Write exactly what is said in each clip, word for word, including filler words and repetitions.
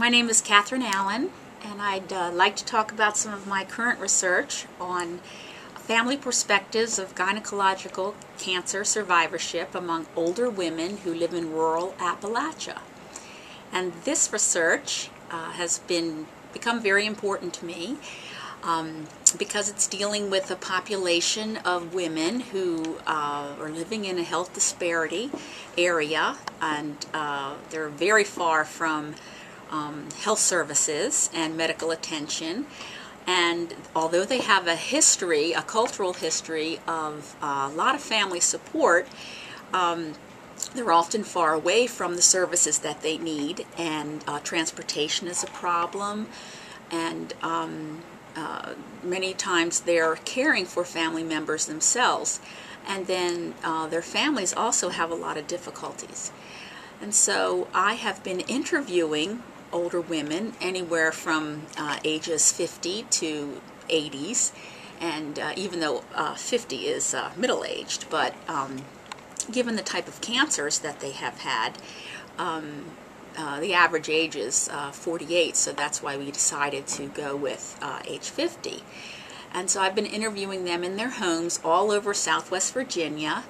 My name is Katherine Allen, and I'd uh, like to talk about some of my current research on family perspectives of gynecological cancer survivorship among older women who live in rural Appalachia. And this research uh, has been become very important to me um, because it's dealing with a population of women who uh, are living in a health disparity area, and uh, they're very far from um, health services and medical attention. And although they have a history, a cultural history of uh, a lot of family support, um, they're often far away from the services that they need, and uh, transportation is a problem, and um, uh, many times they're caring for family members themselves, and then uh, their families also have a lot of difficulties. And so I have been interviewing older women anywhere from uh, ages fifty to eighties, and uh, even though uh, fifty is uh, middle-aged, but um, given the type of cancers that they have had, um, uh, the average age is uh, forty-eight, so that's why we decided to go with uh, age fifty. And so I've been interviewing them in their homes all over Southwest Virginia,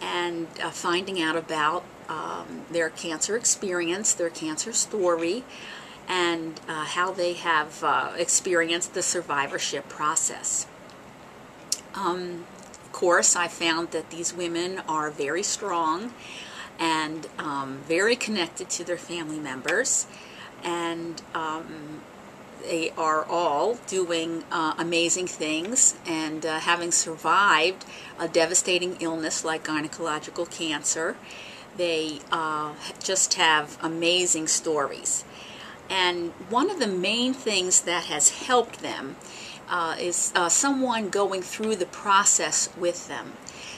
and uh, finding out about um, their cancer experience, their cancer story, and uh, how they have uh, experienced the survivorship process. Um, Of course, I found that these women are very strong and um, very connected to their family members, and um, they are all doing uh, amazing things and uh, having survived a devastating illness like gynecological cancer. They uh, just have amazing stories, and one of the main things that has helped them Uh, is uh, someone going through the process with them.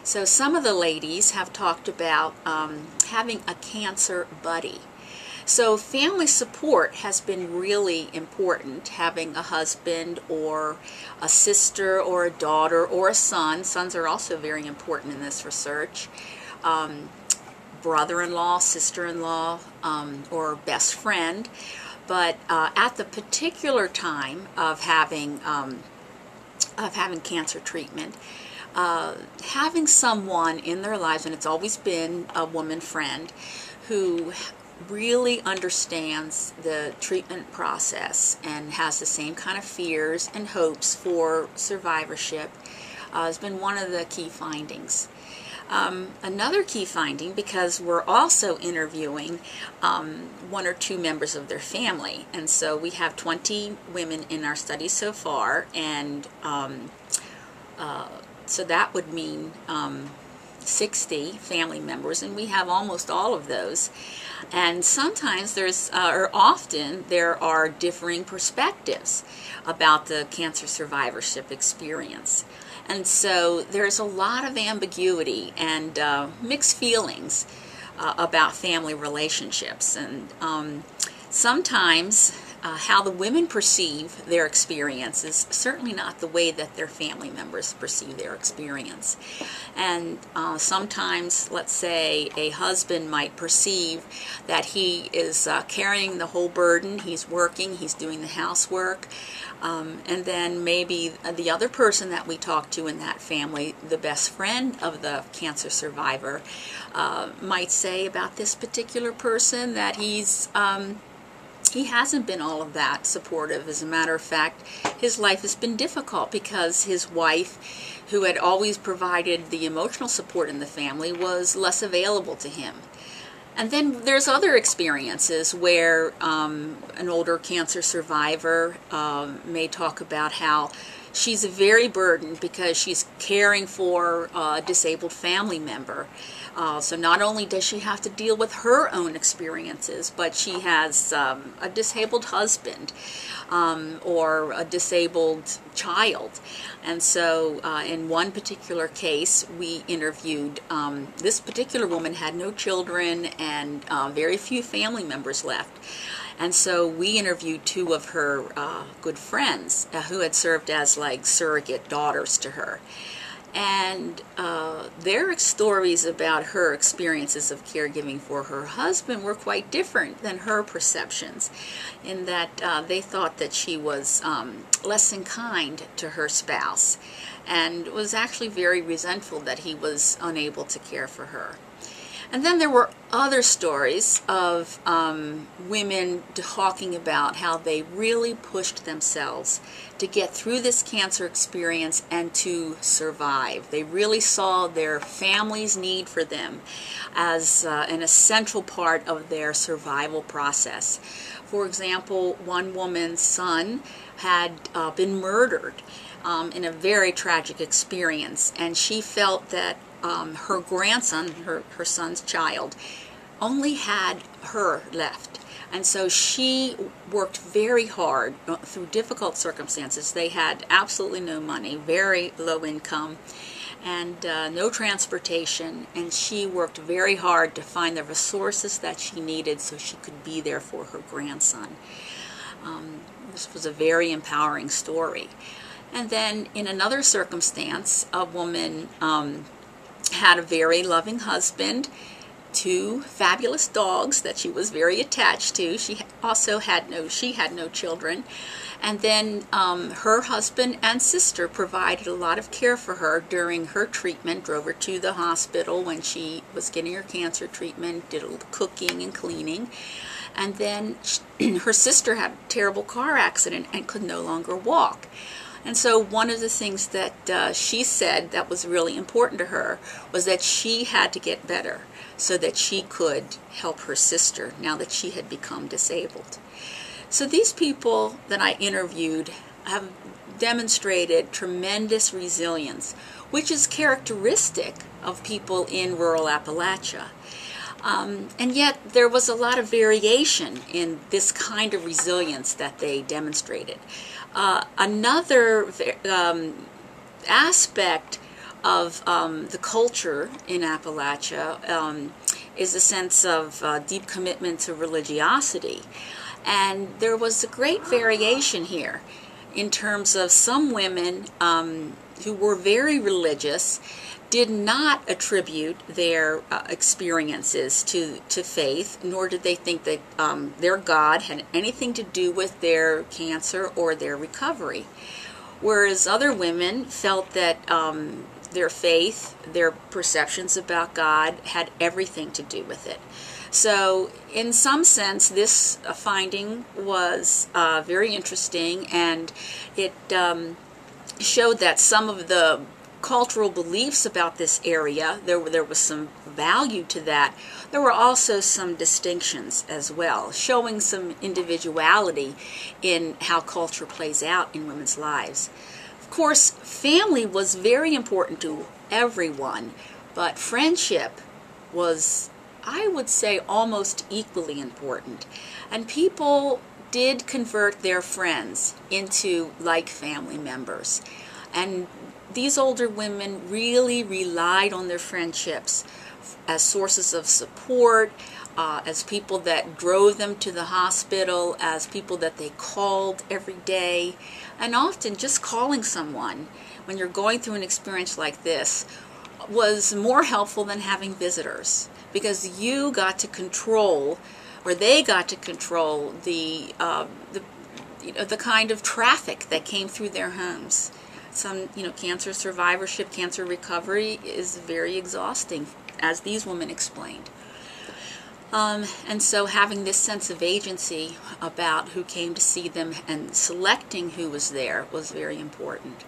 So some of the ladies have talked about um, having a cancer buddy. So family support has been really important, having a husband or a sister or a daughter or a son. Sons are also very important in this research. Um, brother-in-law, sister-in-law, um, or best friend. But uh, at the particular time of having um, of having cancer treatment, uh, having someone in their lives, and it's always been a woman friend, who really understands the treatment process and has the same kind of fears and hopes for survivorship, uh, has been one of the key findings. Um, another key finding, because we're also interviewing um, one or two members of their family, and so we have twenty women in our study so far, and um, uh, so that would mean um, sixty family members, and we have almost all of those. And sometimes there's uh, or often there are differing perspectives about the cancer survivorship experience, and so there's a lot of ambiguity and uh, mixed feelings uh, about family relationships, and um, sometimes uh, how the women perceive their experience is certainly not the way that their family members perceive their experience. And uh, sometimes, let's say, a husband might perceive that he is uh, carrying the whole burden, he's working, he's doing the housework, um, and then maybe the other person that we talk to in that family, the best friend of the cancer survivor, uh, might say about this particular person that he's um, he hasn't been all of that supportive. As a matter of fact, his life has been difficult because his wife, who had always provided the emotional support in the family, was less available to him. And then there's other experiences where um, an older cancer survivor um, may talk about how she's very burdened because she's caring for a disabled family member. Uh, so not only does she have to deal with her own experiences, but she has um, a disabled husband um, or a disabled child. And so uh, in one particular case we interviewed, um, this particular woman had no children and uh, very few family members left. And so we interviewed two of her uh, good friends uh, who had served as like surrogate daughters to her. and uh, their stories about her experiences of caregiving for her husband were quite different than her perceptions, in that uh, they thought that she was um, less than kind to her spouse and was actually very resentful that he was unable to care for her. And then there were other stories of um, women talking about how they really pushed themselves to get through this cancer experience and to survive. They really saw their family's need for them as uh, an essential part of their survival process. For example, one woman's son had uh, been murdered um, in a very tragic experience, and she felt that Um, her grandson, her, her son's child, only had her left. And so she worked very hard through difficult circumstances. They had absolutely no money, very low income, and uh, no transportation. And she worked very hard to find the resources that she needed so she could be there for her grandson. Um, this was a very empowering story. And then in another circumstance, a woman um, had a very loving husband, two fabulous dogs that she was very attached to. She also had no, she had no children. And then um, her husband and sister provided a lot of care for her during her treatment, drove her to the hospital when she was getting her cancer treatment, did a little cooking and cleaning. And then she, her sister had a terrible car accident and could no longer walk. And so one of the things that uh, she said that was really important to her was that she had to get better so that she could help her sister now that she had become disabled. So these people that I interviewed have demonstrated tremendous resilience, which is characteristic of people in rural Appalachia. Um, and yet there was a lot of variation in this kind of resilience that they demonstrated. Uh, another um, aspect of um, the culture in Appalachia um, is a sense of uh, deep commitment to religiosity. And there was a great variation here in terms of some women um, who were very religious did not attribute their uh, experiences to, to faith, nor did they think that um, their God had anything to do with their cancer or their recovery. Whereas other women felt that um, their faith, their perceptions about God, had everything to do with it. So in some sense, this uh, finding was uh, very interesting, and it um, showed that some of the cultural beliefs about this area, there were, there was some value to that. There were also some distinctions as well, showing some individuality in how culture plays out in women's lives. Of course, family was very important to everyone, but friendship was, I would say, almost equally important. And people did convert their friends into like family members. And these older women really relied on their friendships as sources of support, uh, as people that drove them to the hospital, as people that they called every day. And often just calling someone when you're going through an experience like this was more helpful than having visitors, because you got to control, or they got to control, the, uh, the, you know, the kind of traffic that came through their homes. Some, you know, cancer survivorship, cancer recovery is very exhausting, as these women explained. Um, and so having this sense of agency about who came to see them and selecting who was there was very important.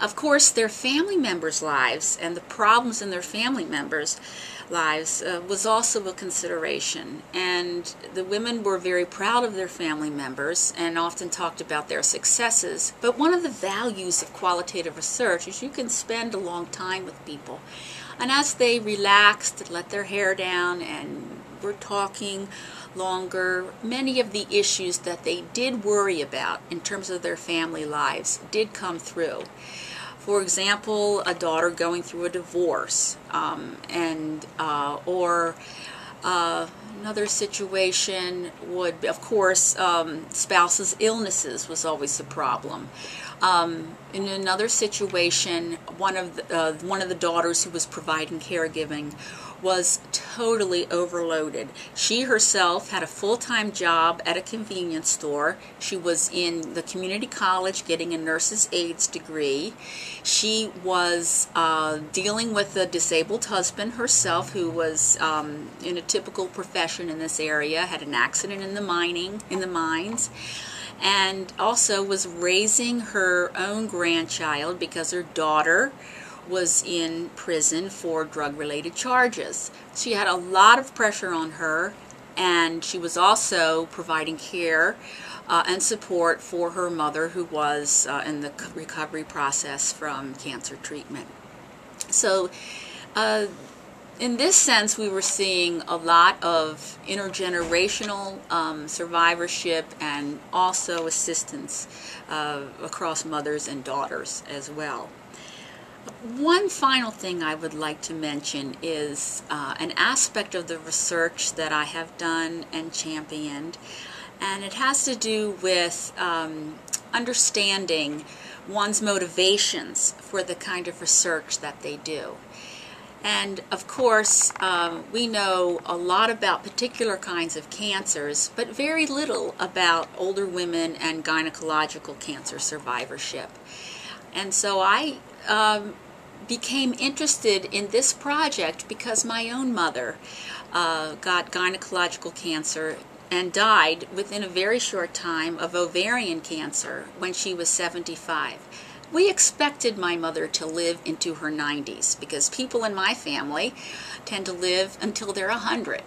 Of course, their family members' lives and the problems in their family members' lives uh, was also a consideration. And the women were very proud of their family members and often talked about their successes. But one of the values of qualitative research is you can spend a long time with people. And as they relaxed, let their hair down, and were talking longer, many of the issues that they did worry about in terms of their family lives did come through. For example, a daughter going through a divorce, um, and uh, or Uh, another situation would, of course, um, spouses' illnesses was always a problem. Um, in another situation, one of the, uh, one of the daughters who was providing caregiving was totally overloaded. She herself had a full-time job at a convenience store. She was in the community college getting a nurse's aides degree. She was uh, dealing with a disabled husband herself who was um, in a typical profession in this area, had an accident in the mining, in the mines. And also was raising her own grandchild because her daughter was in prison for drug-related charges. She had a lot of pressure on her, and she was also providing care uh, and support for her mother who was uh, in the recovery process from cancer treatment. So uh, in this sense, we were seeing a lot of intergenerational um, survivorship and also assistance uh, across mothers and daughters as well. One final thing I would like to mention is uh, an aspect of the research that I have done and championed, and it has to do with um, understanding one's motivations for the kind of research that they do. And of course, um, we know a lot about particular kinds of cancers, but very little about older women and gynecological cancer survivorship. And so I um, became interested in this project because my own mother uh, got gynecological cancer and died within a very short time of ovarian cancer when she was seventy-five. We expected my mother to live into her nineties because people in my family tend to live until they're one hundred.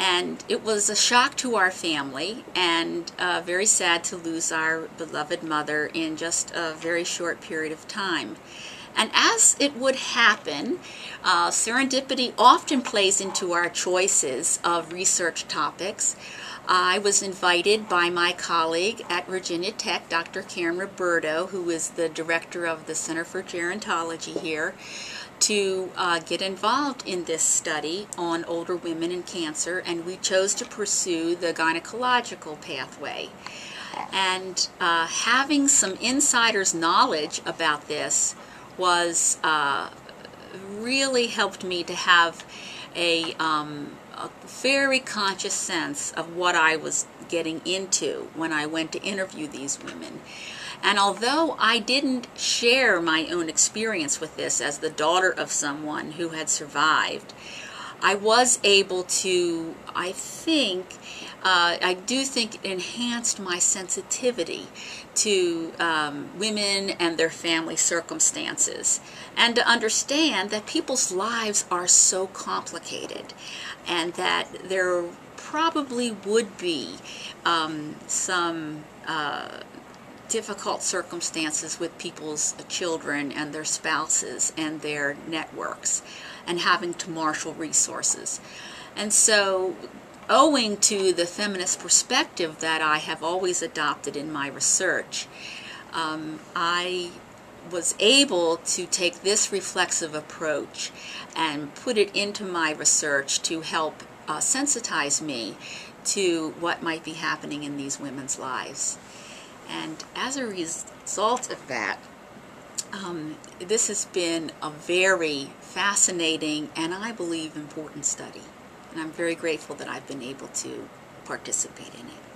And it was a shock to our family, and uh, very sad to lose our beloved mother in just a very short period of time. And as it would happen, uh, serendipity often plays into our choices of research topics. I was invited by my colleague at Virginia Tech, Doctor Karen Roberto, who is the director of the Center for Gerontology here, to uh, get involved in this study on older women and cancer, and we chose to pursue the gynecological pathway. And uh, having some insider's knowledge about this was uh, really helped me to have a, um, a very conscious sense of what I was getting into when I went to interview these women. And although I didn't share my own experience with this as the daughter of someone who had survived, I was able to, I think, uh, I do think it enhanced my sensitivity to um, women and their family circumstances, and to understand that people's lives are so complicated and that there probably would be um, some uh, difficult circumstances with people's children and their spouses and their networks, and having to marshal resources. And so, owing to the feminist perspective that I have always adopted in my research, um, I was able to take this reflexive approach and put it into my research to help uh, sensitize me to what might be happening in these women's lives. And as a result of that, um, this has been a very fascinating and, I believe, important study. And I'm very grateful that I've been able to participate in it.